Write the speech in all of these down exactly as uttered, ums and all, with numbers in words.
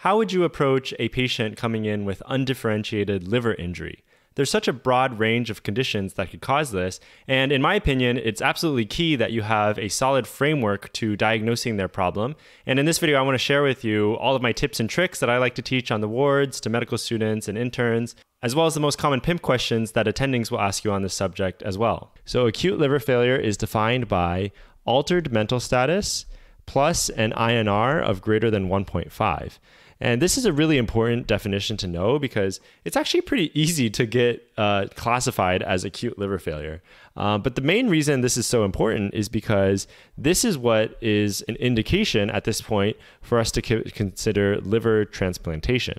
How would you approach a patient coming in with undifferentiated liver injury? There's such a broad range of conditions that could cause this, and in my opinion, it's absolutely key that you have a solid framework to diagnosing their problem. And in this video, I want to share with you all of my tips and tricks that I like to teach on the wards to medical students and interns, as well as the most common PIMP questions that attendings will ask you on this subject as well. So acute liver failure is defined by altered mental status plus an I N R of greater than one point five. And this is a really important definition to know because it's actually pretty easy to get uh, classified as acute liver failure. Uh, but the main reason this is so important is because this is what is an indication at this point for us to consider liver transplantation.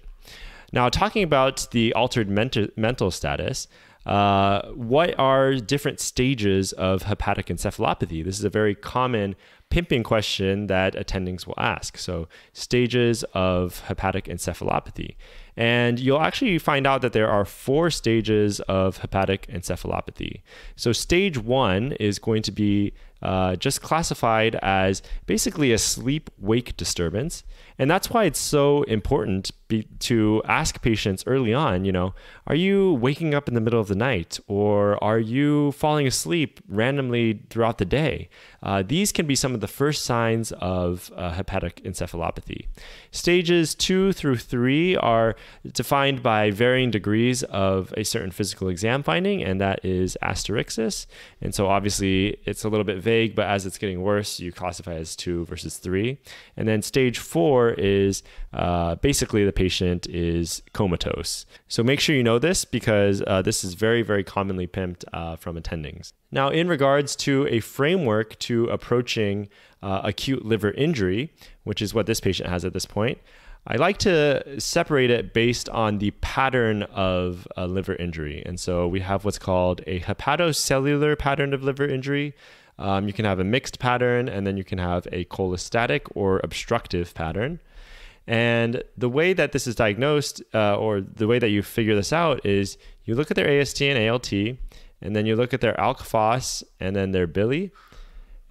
Now, talking about the altered ment- mental status, uh, what are different stages of hepatic encephalopathy? This is a very common pimping question that attendings will ask. So stages of hepatic encephalopathy. And you'll actually find out that there are four stages of hepatic encephalopathy. So stage one is going to be uh, just classified as basically a sleep-wake disturbance. And that's why it's so important be to ask patients early on, you know, are you waking up in the middle of the night? Or are you falling asleep randomly throughout the day? Uh, these can be some of the first signs of uh, hepatic encephalopathy. Stages two through three are defined by varying degrees of a certain physical exam finding, and that is asterixis. And so obviously it's a little bit vague, but as it's getting worse, you classify as two versus three. And then stage four is uh, basically the patient is comatose. So make sure you know this because uh, this is very, very commonly pimped uh, from attendings. Now, in regards to a framework to approaching uh, acute liver injury, which is what this patient has at this point, I like to separate it based on the pattern of uh, liver injury. And so we have what's called a hepatocellular pattern of liver injury. Um, you can have a mixed pattern, and then you can have a cholestatic or obstructive pattern. And the way that this is diagnosed, uh, or the way that you figure this out, is you look at their A S T and A L T, and then you look at their alk-phos and then their bili.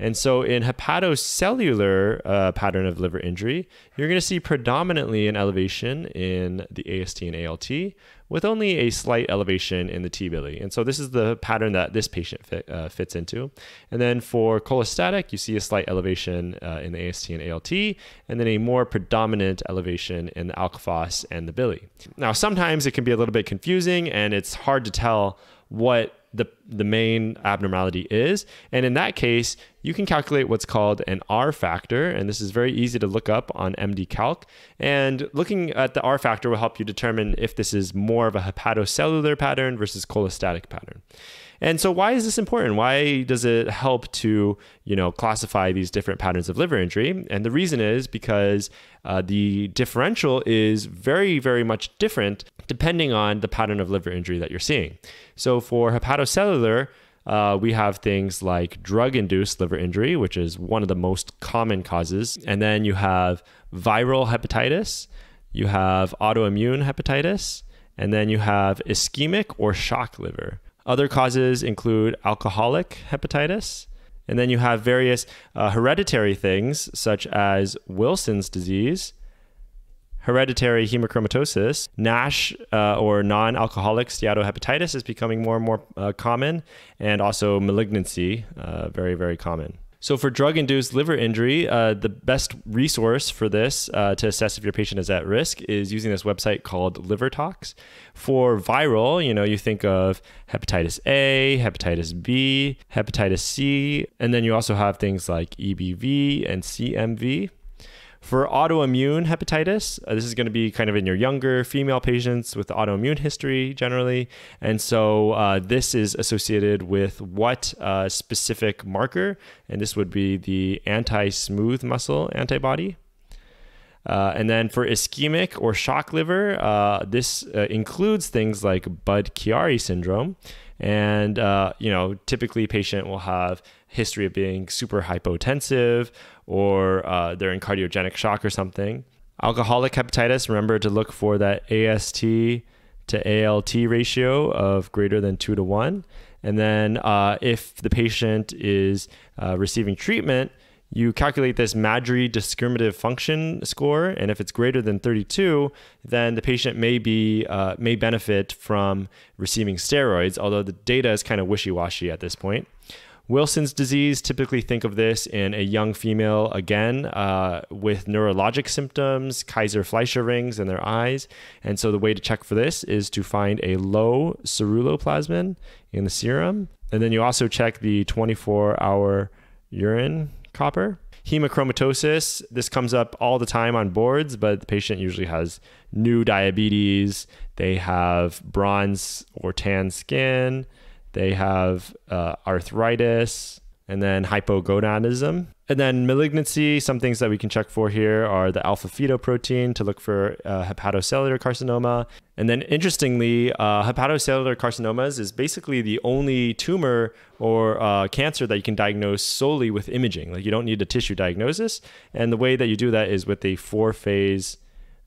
And so in hepatocellular uh, pattern of liver injury, you're going to see predominantly an elevation in the A S T and A L T with only a slight elevation in the T-bili. And so this is the pattern that this patient fit, uh, fits into. And then for cholestatic, you see a slight elevation uh, in the A S T and A L T, and then a more predominant elevation in the alk-phos and the bili. Now, sometimes it can be a little bit confusing and it's hard to tell what the, the main abnormality is. And in that case, you can calculate what's called an R factor. And this is very easy to look up on M D Calc. And looking at the R factor will help you determine if this is more of a hepatocellular pattern versus cholestatic pattern. And so why is this important? Why does it help to, you know, classify these different patterns of liver injury? And the reason is because uh, the differential is very, very much different depending on the pattern of liver injury that you're seeing. So for hepatocellular, Uh, we have things like drug-induced liver injury, which is one of the most common causes. And then you have viral hepatitis, you have autoimmune hepatitis, and then you have ischemic or shock liver. Other causes include alcoholic hepatitis, and then you have various uh, hereditary things such as Wilson's disease, hereditary hemochromatosis. NASH uh, or non-alcoholic steatohepatitis is becoming more and more uh, common, and also malignancy, uh, very, very common. So for drug-induced liver injury, uh, the best resource for this uh, to assess if your patient is at risk is using this website called LiverTox. For viral, you know, you think of hepatitis A, hepatitis B, hepatitis C, and then you also have things like E B V and C M V. For autoimmune hepatitis, uh, this is going to be kind of in your younger female patients with autoimmune history generally. And so uh, this is associated with what uh, specific marker? And this would be the anti-smooth muscle antibody. Uh, and then for ischemic or shock liver, uh, this uh, includes things like Budd-Chiari syndrome. And, uh, you know, typically patient will have history of being super hypotensive, or uh, they're in cardiogenic shock or something. Alcoholic hepatitis, remember to look for that A S T to A L T ratio of greater than two to one. And then uh, if the patient is uh, receiving treatment, you calculate this Maddrey discriminative function score, and if it's greater than thirty-two, then the patient may be uh, may benefit from receiving steroids, although the data is kind of wishy-washy at this point. Wilson's disease, typically think of this in a young female, again, uh, with neurologic symptoms, Kaiser-Fleischer rings in their eyes. And so the way to check for this is to find a low ceruloplasmin in the serum. And then you also check the twenty-four hour urine copper. Hemochromatosis, this comes up all the time on boards, but the patient usually has new diabetes. They have bronze or tan skin. They have uh, arthritis, and then hypogonadism. And then malignancy, some things that we can check for here are the alpha-fetoprotein to look for uh, hepatocellular carcinoma. And then interestingly, uh, hepatocellular carcinomas is basically the only tumor or uh, cancer that you can diagnose solely with imaging. Like, you don't need a tissue diagnosis. And the way that you do that is with a four-phase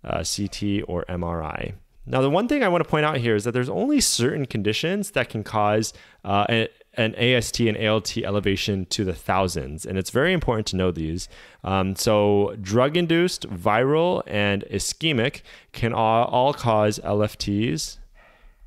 uh, C T or M R I. Now, the one thing I want to point out here is that there's only certain conditions that can cause uh, an, an A S T and A L T elevation to the thousands, and it's very important to know these. Um, so drug-induced, viral, and ischemic can all, all cause L F Ts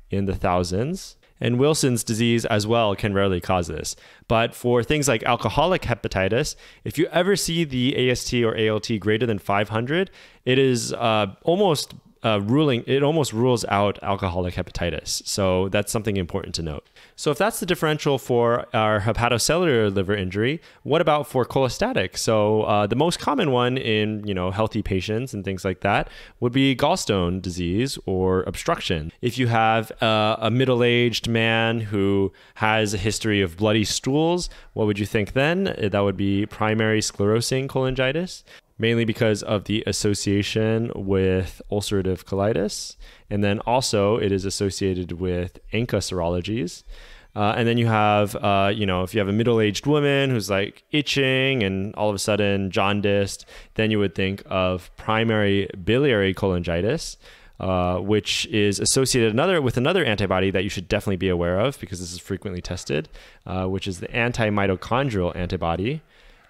in the thousands. And Wilson's disease as well can rarely cause this. But for things like alcoholic hepatitis, if you ever see the A S T or A L T greater than five hundred, it is uh, almost... Uh, ruling it almost rules out alcoholic hepatitis. So that's something important to note. So if that's the differential for our hepatocellular liver injury, what about for cholestatic? So uh, the most common one in, you know, healthy patients and things like that would be gallstone disease or obstruction. If you have uh, a middle-aged man who has a history of bloody stools, what would you think then? That would be primary sclerosing cholangitis, mainly because of the association with ulcerative colitis. And then also it is associated with ANCA serologies. Uh, and then you have, uh, you know, if you have a middle-aged woman who's like itching and all of a sudden jaundiced, then you would think of primary biliary cholangitis, uh, which is associated another with another antibody that you should definitely be aware of because this is frequently tested, uh, which is the anti-mitochondrial antibody.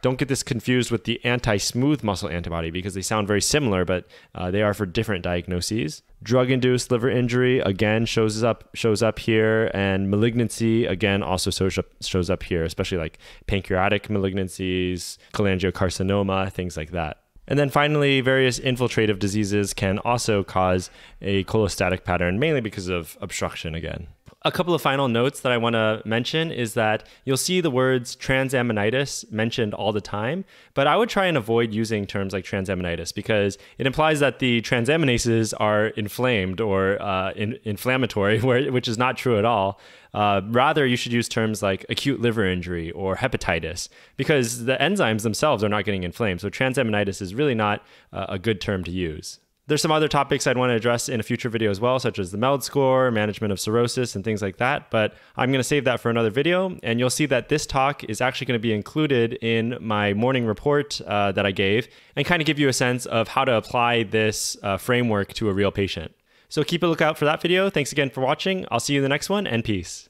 Don't get this confused with the anti-smooth muscle antibody because they sound very similar, but uh, they are for different diagnoses. Drug-induced liver injury, again, shows up shows up here, and malignancy, again, also shows up, shows up here, especially like pancreatic malignancies, cholangiocarcinoma, things like that. And then finally, various infiltrative diseases can also cause a cholestatic pattern, mainly because of obstruction again. A couple of final notes that I want to mention is that you'll see the words transaminitis mentioned all the time, but I would try and avoid using terms like transaminitis because it implies that the transaminases are inflamed or uh, in inflammatory, where, which is not true at all. Uh, rather, you should use terms like acute liver injury or hepatitis because the enzymes themselves are not getting inflamed. So transaminitis is really not uh, a good term to use. There's some other topics I'd want to address in a future video as well, such as the MELD score, management of cirrhosis, and things like that. But I'm going to save that for another video. And you'll see that this talk is actually going to be included in my morning report uh, that I gave and kind of give you a sense of how to apply this uh, framework to a real patient. So keep a lookout for that video. Thanks again for watching. I'll see you in the next one, and peace.